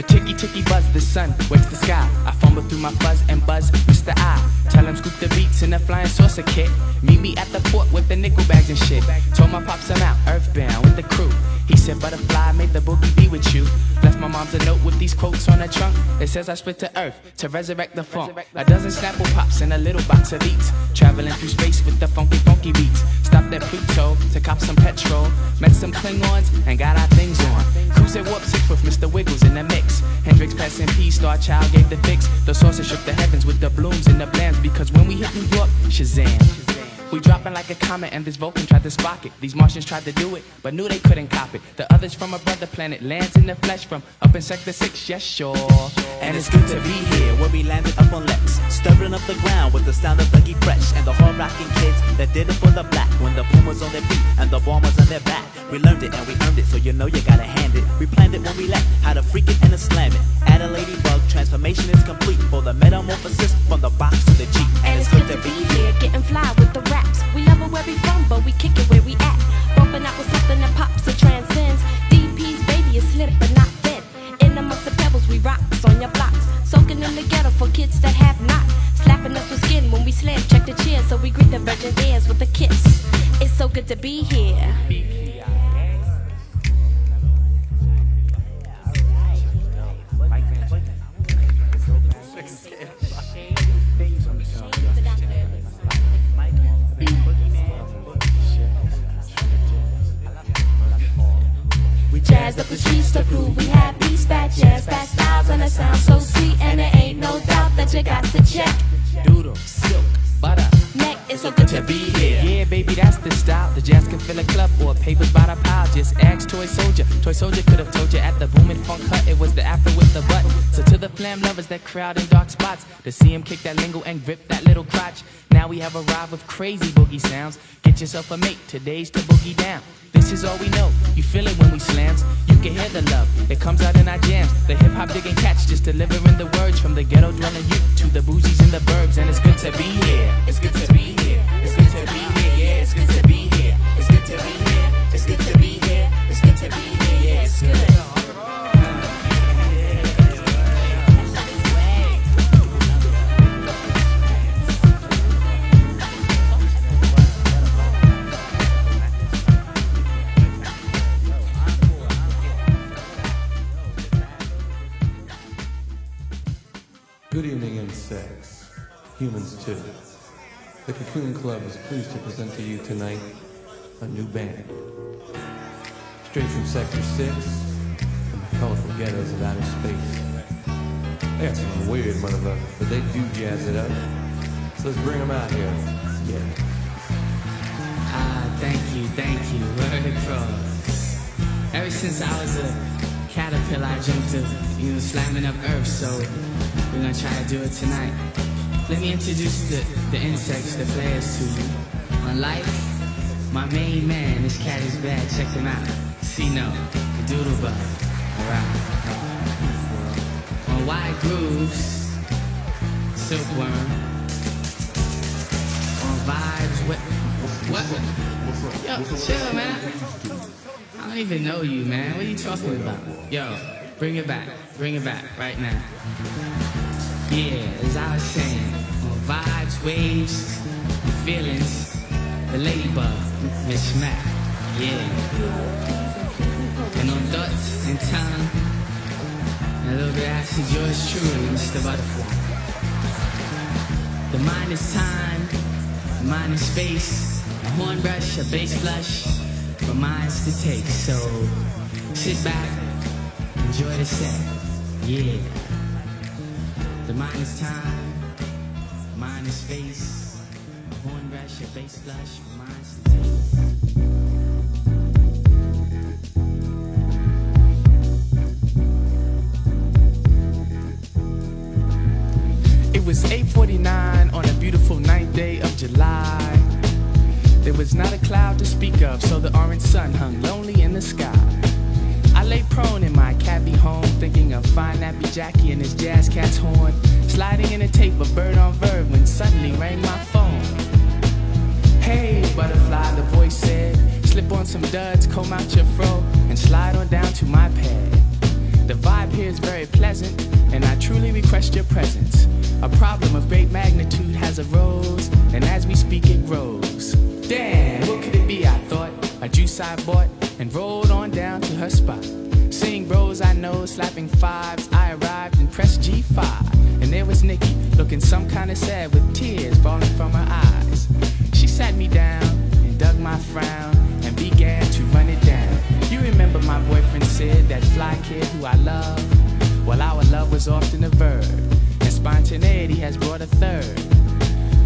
The ticky ticky buzz, the sun wakes the sky. I fumble through my fuzz and buzz Mr. I. Tell him scoop the beats in a flying saucer kit. Meet me at the port with the nickel bags and shit. Told my pops I'm out, earthbound with the crew. He said butterfly made the boogie be with you. Left my mom's a note with these quotes on her trunk. It says I split to earth to resurrect the funk. A dozen Snapple pops and a little box of beats. Traveling through space with the funky funky beats. Stopped at Pluto to cop some petrol. Met some Klingons and got our things on. Cruising Warp 6 with Mr. Wiggles in the mix. Hendrix passing P, Star Child gave the fix. The saucer shook the heavens with the blooms and the blams. Because when we hit New York, Shazam. We dropping like a comet and this Vulcan tried to spark it. These Martians tried to do it, but knew they couldn't cop it. The others from a brother planet lands in the flesh from up in Sector 6, yes sure. And it's good to be here where we landed up on Lex. Stirring up the ground with the sound of Dougie Fresh and the hard rocking kids that did it for the black. When the Pumas on their feet and the Bombers on their back. We learned it and we earned it, so you know you gotta hand it. We planned it when we left, how to freak it and to slam it. Add a ladybug, transformation is complete. For the metamorphosis from the box to the Jeep. And it's good to be here, getting fly with the rap. We love it where we from, but we kick it where we at. Bumping out with something that pops, it transcends. DP's baby is slip but not thin. In amongst the pebbles we rocks on your blocks. Soaking in the ghetto for kids that have not. Slapping us with skin when we slam, check the cheers. So we greet the virgin ears with a kiss. It's so good to be here. Up the streets to prove we have these fat jazz, fast styles, and it sounds so sweet. And it ain't no doubt that you got to check. Doodle, silk, butter, neck, it's so good to be here. Yeah, baby, that's the style. The jazz can fill a club or papers by the pile. Just ask Toy Soldier. Toy Soldier could have told you at the booming funk hut. It was the afro with the butt. So to the flam lovers that crowd in dark spots, to see him kick that lingo and grip that little crotch. Now we have arrived with crazy boogie sounds. Get yourself a mate, today's to boogie down. This is all we know, you feel it when we slams. You can hear the love, it comes out in our jams. The hip hop digging catch, just delivering the words. From the ghetto dwelling youth to the bougies and the burbs. And it's good to be here. It's good to be here. It's good to be here. Yeah, it's good to be here. It's good to be here. It's good to be here. It's good to be here. Yeah, it's good. Good evening, insects, humans too. The Cocoon Club is pleased to present to you tonight a new band. Straight from Sector 6, from the colorful ghettos of outer space. They got some weird motherfuckers, but they do jazz it up. So let's bring them out here. Yeah. Ah, thank you, word across. Ever since I was a caterpillar, I jumped to, you know, slamming up earth, so we're gonna try to do it tonight. Let me introduce the insects, the players to you. On life, my main man, this cat is bad, check him out. C-No, the doodlebug, alright. On wide grooves, silkworm. On vibes, what? Yo, chill, man. I don't even know you, man. What are you talking about? Yo, bring it back right now. Yeah, as I was saying, vibes, waves, feelings, the ladybug, Miss Smack, yeah. And on dots and tongue, and a little bit acid, yours truly, Mr. Butterfly. The mind is time, the mind is space, a horn brush, a bass flush. For minds to take, so sit back, enjoy the set, yeah. The mind is time, the mind is space, a horn brush, a bass flush, for minds to take. It was 8:49 on a beautiful ninth day of July. There was not a cloud to speak of, so the orange sun hung lonely in the sky. I lay prone in my cabby home, thinking of fine nappy Jackie and his jazz cat's horn, sliding in a tape of bird on bird when suddenly rang my phone. Hey, butterfly, the voice said, slip on some duds, comb out your fro, and slide on down to my pad. The vibe here is very pleasant, and I truly request your presence. A problem of great magnitude has arose, and as we speak it grows. Damn, what could it be, I thought? A juice I bought and rolled on down to her spot. Seeing bros I know slapping fives, I arrived and pressed G5. And there was Nikki, looking some kind of sad with tears falling from her eyes. She sat me down and dug my frown and began to run it down. You remember my boyfriend Sid, that fly kid who I love? Well, our love was often a verb, and spontaneity has brought a third.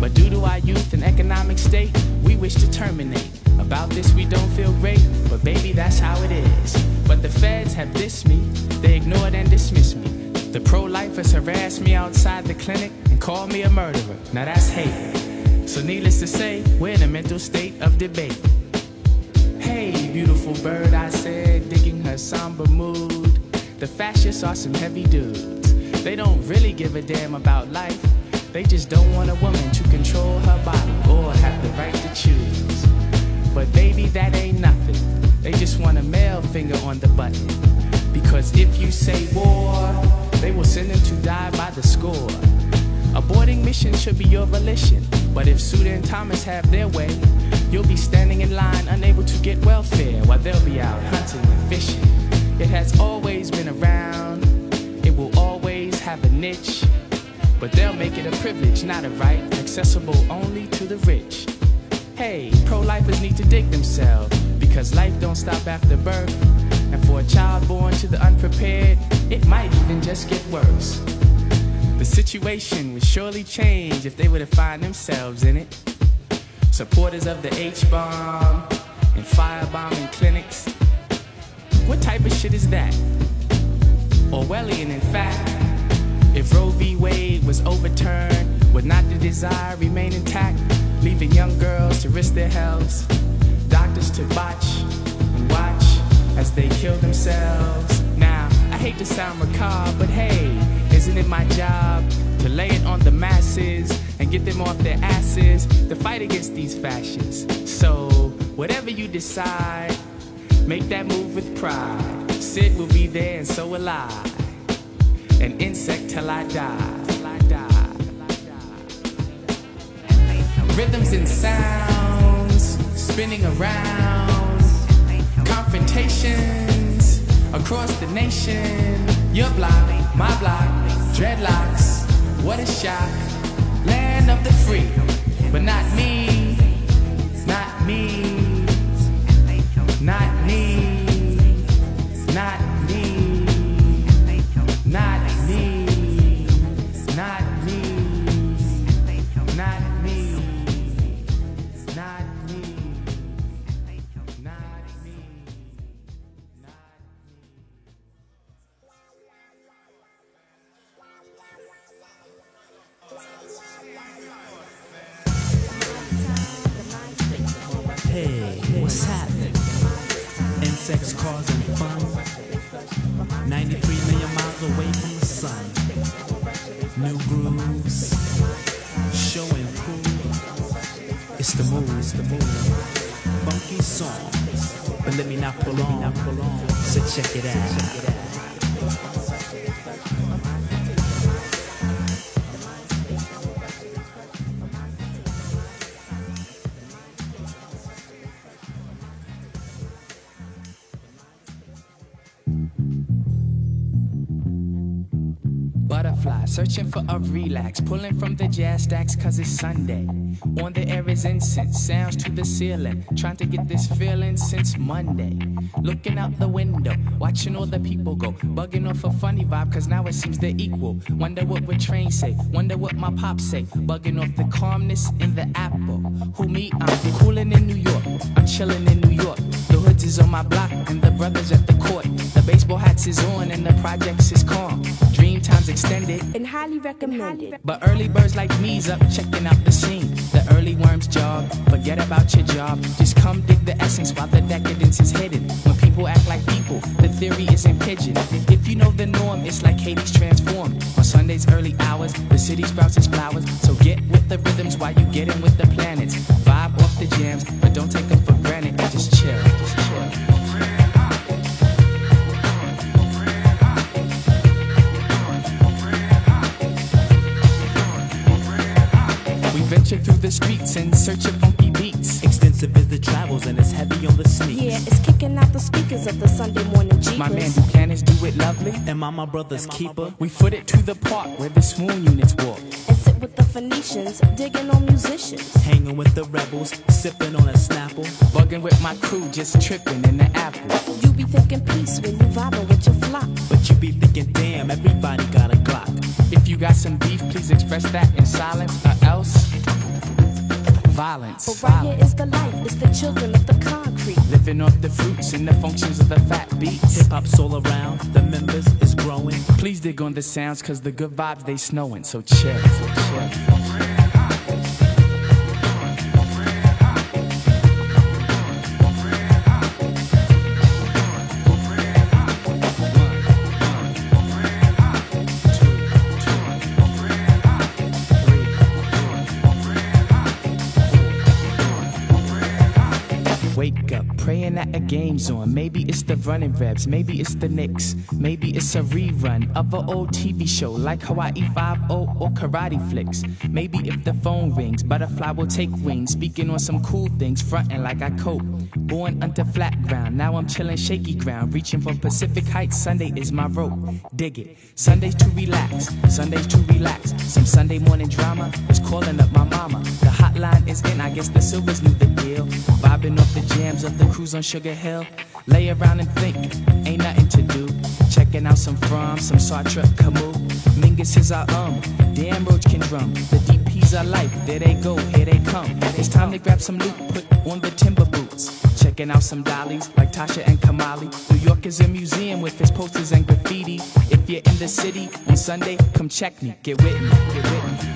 But due to our youth and economic state, we wish to terminate. About this we don't feel great, but baby that's how it is. But the feds have dissed me, they ignored and dismissed me. The pro-lifers harassed me outside the clinic and called me a murderer. Now that's hate. So needless to say, we're in a mental state of debate. Hey beautiful bird, I said, digging her somber mood. The fascists are some heavy dudes. They don't really give a damn about life. They just don't want a woman to control her body or have the right to choose. But baby, that ain't nothing. They just want a male finger on the button. Because if you say war, they will send them to die by the score. Aborting missions should be your volition. But if Suda and Thomas have their way, you'll be standing in line unable to get welfare while they'll be out hunting and fishing. It has always been around. It will always have a niche. But they'll make it a privilege, not a right, accessible only to the rich. Hey, pro-lifers need to dig themselves, because life don't stop after birth. And for a child born to the unprepared, it might even just get worse. The situation would surely change if they were to find themselves in it. Supporters of the H-bomb and firebombing clinics. What type of shit is that? Orwellian, in fact. If Roe v. Wade was overturned, would not the desire remain intact? Leaving young girls to risk their health, doctors to botch and watch as they kill themselves. Now, I hate to sound macabre, but hey, isn't it my job to lay it on the masses and get them off their asses to fight against these fascists? So, whatever you decide, make that move with pride. Sid will be there and so will I, an insect till I die. Rhythms and sounds spinning around, confrontations across the nation. Your block, my block, dreadlocks, what a shock. Land of the free, but not me, not me, not me, not me, not me, not me, not me. What's happening? Insects causing fun. 93 million miles away from the sun. New grooves, show and prove. It's the move, it's the move. Funky song, but let me not prolong. So check it out. Searching for a relax, pulling from the jazz stacks cause it's Sunday. On the air is incense, sounds to the ceiling. Trying to get this feeling since Monday. Looking out the window, watching all the people go. Bugging off a funny vibe cause now it seems they're equal. Wonder what would Train say, wonder what my pop say. Bugging off the calmness in the apple. Who me, I'm cooling in New York, I'm chilling in New York. The hoods is on my block and the brothers at the court. The baseball hats is on and the projects is calm. Dream time's extended and highly recommended. But early birds like me's up checking out the scene. The early worms jog, forget about your job. Just come dig the essence while the decadence is hidden. When people act like people, the theory isn't pigeon. If you know the norm, it's like Hades transformed. On Sundays early hours, the city sprouts its flowers. So get with the rhythms while you get in with the planets. Vibe off the jams, but don't take them for granted. Just chill, just chill. the streets in search of funky beats. Extensive is the travels and it's heavy on the sneaks. Yeah, it's kicking out the speakers of the Sunday morning Jeepers. My man Buchanan's do it lovely. Am I my brother's keeper? We foot it to the park where the swoon units walk. And sit with the Phoenicians, digging on musicians. Hanging with the rebels, sipping on a Snapple. Bugging with my crew, just tripping in the apple. You be thinking peace when you vibing with your flock. But you be thinking, damn, everybody got a Glock. If you got some beef, please express that in silence or else violence. But right here is the life, it's the children of the concrete. Living off the fruits and the functions of the fat beats. Hip hop's all around, the members is growing. Please dig on the sounds, cause the good vibes they snowing. So chill, so chill. Praying that a game's on. Maybe it's the running reps, maybe it's the Knicks, maybe it's a rerun of an old TV show like Hawaii 5-0 or karate flicks. Maybe if the phone rings, butterfly will take wings, speaking on some cool things, fronting like I cope. Born under flat ground, now I'm chilling shaky ground, reaching from Pacific Heights. Sunday is my rope, dig it. Sundays to relax, Sundays to relax. Some Sunday morning drama is calling up my mama. The hotline is in, I guess the Silvers knew the deal. Vibing off the jams of the cruise on Sugar Hill. Lay around and think, ain't nothing to do. Checking out some Fromm, some Sartre, Camus. Mingus is our damn Roach can drum. The DPs are life, there they go, here they come. It's time to grab some loot, put on the timber boots. Checking out some dollies like Tasha and Kamali. New York is a museum with its posters and graffiti. If you're in the city on Sunday, come check me, get with me, get with me.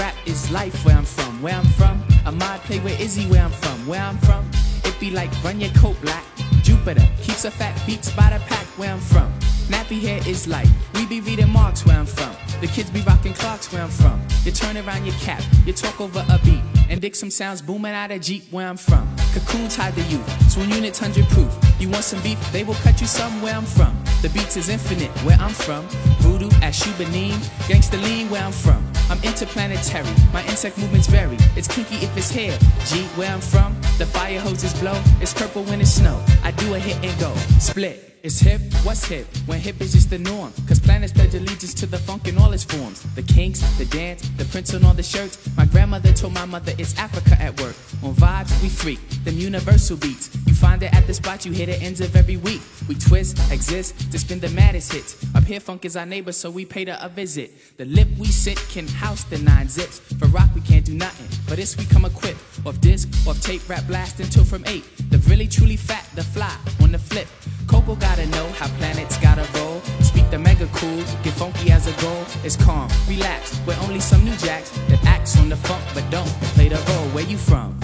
Rap is life where I'm from, where I'm from. Ahmad play with Izzy where I'm from, where I'm from. It be like run your coat black. Jupiter keeps a fat beats by the pack where I'm from. Nappy hair is life. We be reading Marx where I'm from. The kids be rocking clocks where I'm from. You turn around your cap, you talk over a beat, and dig some sounds booming out of Jeep where I'm from. Cocoons hide the youth, swoon units 100 proof. You want some beef, they will cut you some where I'm from. The beats is infinite where I'm from. Voodoo, Ashubanine, Gangsta Lean where I'm from. I'm interplanetary, my insect movements vary. It's kinky if it's hair, G, where I'm from. The fire hoses blow, it's purple when it snow. I do a hit and go, split. It's hip, what's hip? When hip is just the norm. Cause planets pledge allegiance to the funk in all its forms. The kinks, the dance, the prints on all the shirts. My grandmother told my mother it's Africa at work. On vibes, we freak, them universal beats. You find it at the spot, you hit the ends of every week. We twist, exist, to spin the maddest hits. Up here, funk is our neighbor, so we paid her a visit. The lip we sit can house the 9 zips. For rock, we can't do nothing, but this we come equipped. Off disc, off tape, rap blast until from 8. The really truly fat, the fly, on the flip. Coco gotta know how planets gotta roll. Speak the mega cool, get funky as a goal. It's calm, relax, we're only some new jacks that acts on the funk but don't play the role. Where you from?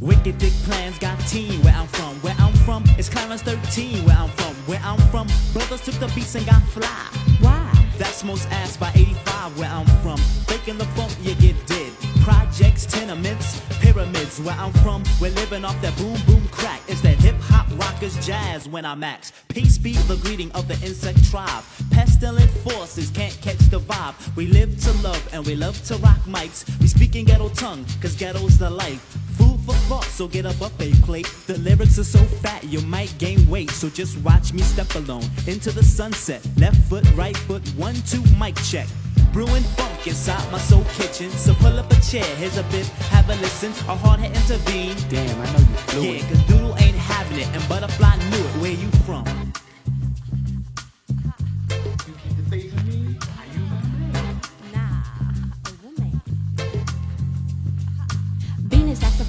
Wicked Dick Plans got teen where I'm from. Where I'm from is Clarence 13. Where I'm from, brothers took the beats and got fly. Why? That's most asked by 85 where I'm from. Faking the funk, you get dead. Projects, tenements, pyramids where I'm from. We're living off that boom boom crack. It's that hip hop rockers jazz when I max. Peace be the greeting of the insect tribe. Pestilent forces can't catch the vibe. We live to love and we love to rock mics. We speak in ghetto tongue, cause ghetto's the life. Food for thought, so get a buffet plate. The lyrics are so fat, you might gain weight. So just watch me step alone into the sunset. Left foot, right foot, 1, 2, mic check. Brewing funk inside my soul kitchen. So pull up a chair, here's a bit, have a listen. A hard hit intervene. Damn, I know you flew it. Yeah, cause Doodle ain't having it, and Butterfly knew it. Where you from?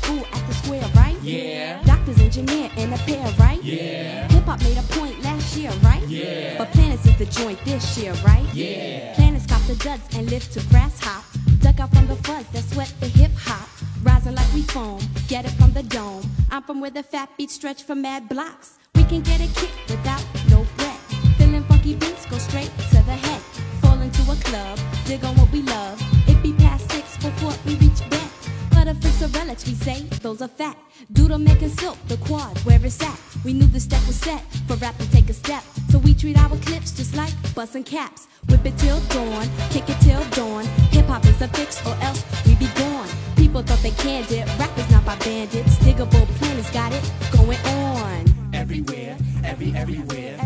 At the square, right? Yeah. Doctors, engineer, and a pair, right? Yeah. Hip-hop made a point last year, right? Yeah. But planets is the joint this year, right? Yeah. Planets cop the duds and lift to grass hop. Duck out from the fuzz that sweat the hip-hop. Rising like we foam, get it from the dome. I'm from where the fat beats stretch from mad blocks. We can get a kick without no breath. Feeling funky beats go straight to the head. Fall into a club, dig on what we love. It be past 6 before we reach bed. Butterfix are relics, we say, those are fat. Doodle making silk, the quad, where it's at. We knew the step was set, for rap to take a step. So we treat our clips just like bustin' caps. Whip it till dawn, kick it till dawn. Hip-hop is a fix or else we be gone. People thought they canned it, rap is not by bandits. Digable Planets got it going on. Everywhere, everywhere. Everywhere,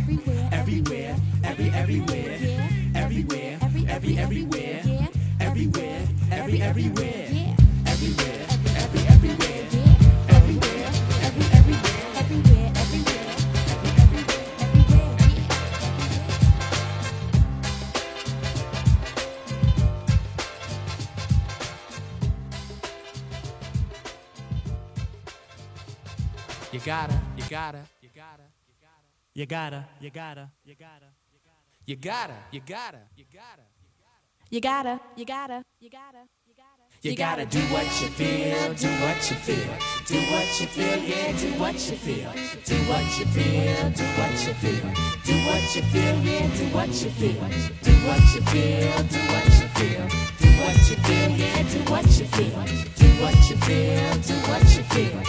everywhere. Yeah. Everywhere, everywhere. Yeah. Everywhere, everywhere. Yeah. Everywhere, everywhere, yeah. Everywhere, everywhere. You gotta do what you feel, do what you feel, do what you feel, yeah, do what you feel, do what you feel, do what you feel, do what you feel, yeah, do what you feel, do what you feel, do what you feel, do what you feel, yeah, do what you feel, do what you feel, do what you feel.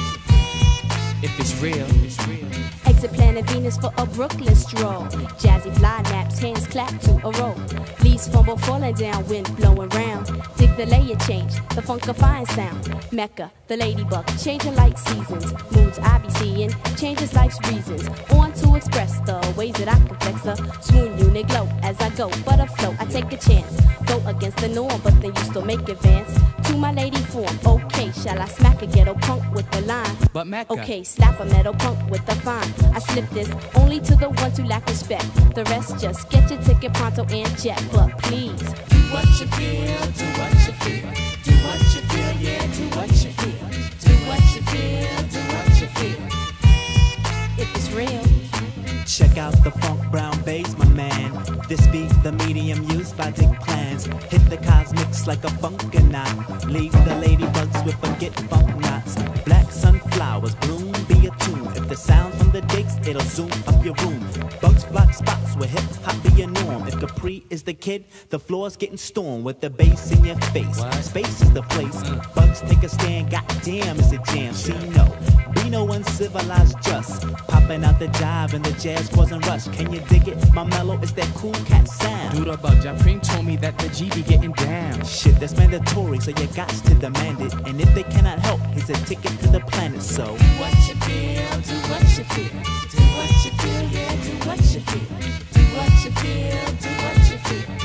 If it's real, it's real. Exit planet Venus for a Brooklyn stroll. Jazzy fly naps, hands clap to a roll. Leaves fumble falling down, wind blowing round. Dig the layer change, the funkifying sound. Mecca, the ladybug, changing like seasons. Moods I be seeing, changes life's reasons. On to express the ways that I complex her. Swoon unit glow as I go, but I flow. I take a chance, go against the norm, but then you still make advance. To my lady form, okay, shall I smack a ghetto punk with the line? But Mecca. Okay, slap a metal punk with a fine. I slip this only to the ones who lack respect. The rest just get your ticket pronto and jet. But please, do what you feel, do what you feel, do what you feel, yeah, do what you feel, do what you feel, do what you feel. If it's real, check out the funk brown bass, my man. This be the medium used by Dick Plans. Hit the cosmics like a funkonaut. Leave the ladybugs with forget funk knots. Black sunflowers bloom, be a tune. If the sound from the digs, it'll zoom up your room. Bugs block spots where hip-hop be a norm. If Capri is the kid, the floor's getting stormed with the bass in your face. What? Space is the place. Bugs take a stand, goddamn, it's a jam. See, no, be no uncivilized just. Popping out the jive and the jazz causing rush. Can you dig it? My mellow is that cool cat sound. Doodle bug, Japring told me that the G be getting down. Shit, that's mandatory, so you gots to demand it. And if they cannot help, here's a ticket to the planet, so. Do what you feel, do what you feel, do what you feel, yeah, do what you feel, do what you feel, do what you feel.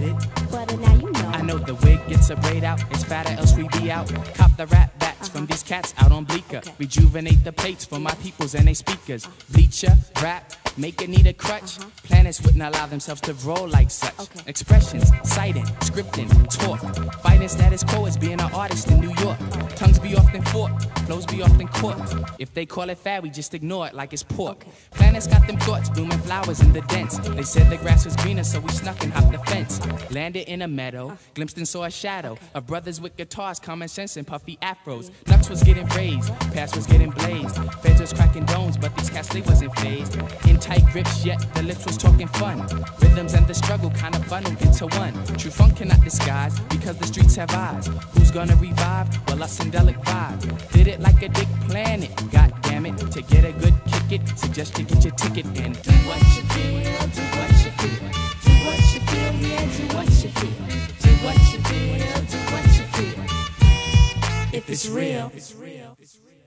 with it. But now you know. I know the wig gets a braid out. It's fatter, else we be out. Cop the rap bats from these cats out on Bleecker. Okay. Rejuvenate the plates for my peoples and they speakers. Bleacher, rap, make it need a crutch. Planets wouldn't allow themselves to roll like such. Okay. Expressions, citing, scripting, talk. Fighting status quo is being an artist in New York. Tongues be often fought, flows be often caught. If they call it fad, we just ignore it like it's pork. Okay. Planets got them thoughts, blooming flowers in the dents. They said the grass was greener, so we snuck and hopped the fence. Landed in a meadow, glimpsed and saw a shadow of brothers with guitars, common sense, and puffy afros. Lux was getting raised, past was getting blazed. Feds was cracking domes, but these cats, they wasn't phased. In tight grips, yet the lips was talking fun. Rhythms and the struggle kind of funneled into one. True funk cannot disguise, because the streets have eyes. Who's gonna revive? Well, us Sindelic vibe. Did it like a dick planet, god damn it. To get a good kick it, suggest you get your ticket and do what you feel, do what you feel. Do what you feel, yeah, do what you feel. Do what you feel, do what you feel. If it's real, it's real, it's real.